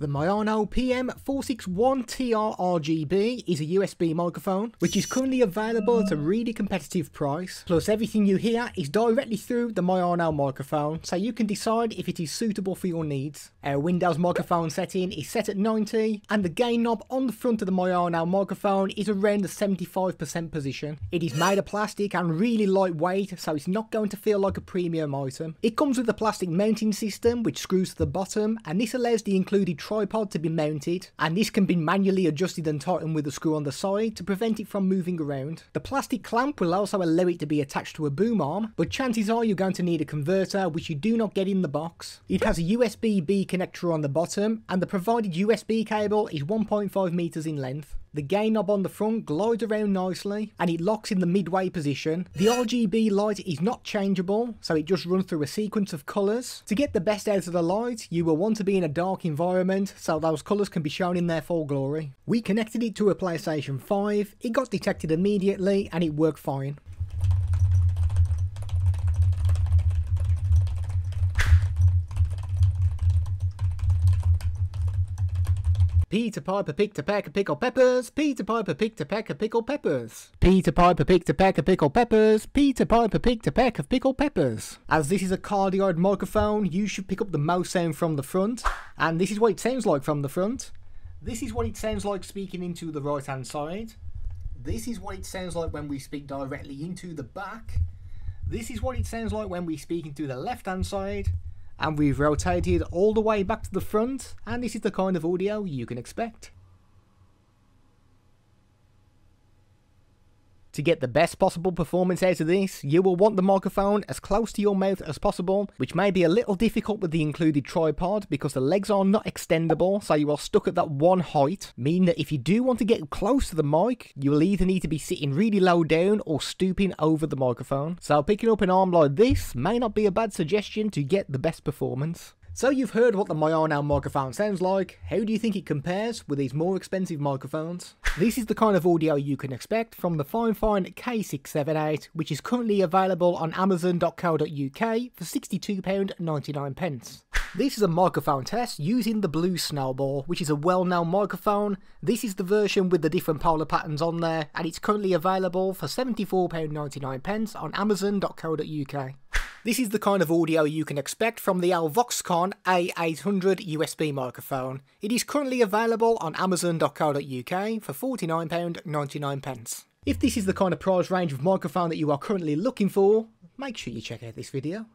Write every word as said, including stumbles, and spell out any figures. The Maiano P M four six one T R R G B is a U S B microphone, which is currently available at a really competitive price. Plus, everything you hear is directly through the Maiano microphone, so you can decide if it is suitable for your needs. Our Windows microphone setting is set at ninety, and the gain knob on the front of the Maiano microphone is around the seventy-five percent position. It is made of plastic and really lightweight, so it's not going to feel like a premium item. It comes with a plastic mounting system, which screws to the bottom, and this allows the included tripod to be mounted, and this can be manually adjusted and tightened with a screw on the side to prevent it from moving around. The plastic clamp will also allow it to be attached to a boom arm, but chances are you're going to need a converter, which you do not get in the box. It has a U S B B connector on the bottom, and the provided U S B cable is one point five meters in length. The gain knob on the front glides around nicely, and it locks in the midway position. The R G B light is not changeable, so it just runs through a sequence of colours. To get the best out of the light, you will want to be in a dark environment, so those colours can be shown in their full glory. We connected it to a PlayStation five, it got detected immediately, and it worked fine. Peter Piper picked a pack of pickled peppers. Peter Piper picked a pack of pickled peppers. Peter Piper picked a pack of pickled peppers. Peter Piper picked a pack of pickled peppers. As this is a cardioid microphone, you should pick up the mouse sound from the front. And this is what it sounds like from the front. This is what it sounds like speaking into the right hand side. This is what it sounds like when we speak directly into the back. This is what it sounds like when we speak into the left hand side. And we've rotated all the way back to the front, and this is the kind of audio you can expect. To get the best possible performance out of this, you will want the microphone as close to your mouth as possible, which may be a little difficult with the included tripod because the legs are not extendable, so you are stuck at that one height, meaning that if you do want to get close to the mic, you will either need to be sitting really low down or stooping over the microphone. So picking up an arm like this may not be a bad suggestion to get the best performance. So you've heard what the Maiano microphone sounds like. How do you think it compares with these more expensive microphones? This is the kind of audio you can expect from the FiFine K six seven eight, which is currently available on amazon dot co dot U K for sixty-two pounds ninety-nine. This is a microphone test using the Blue Snowball, which is a well-known microphone. This is the version with the different polar patterns on there, and it's currently available for seventy-four pounds ninety-nine on amazon dot co dot U K. This is the kind of audio you can expect from the Alvoxcon A eight hundred U S B microphone. It is currently available on amazon dot co dot U K for forty-nine pounds ninety-nine. If this is the kind of price range of microphone that you are currently looking for, make sure you check out this video.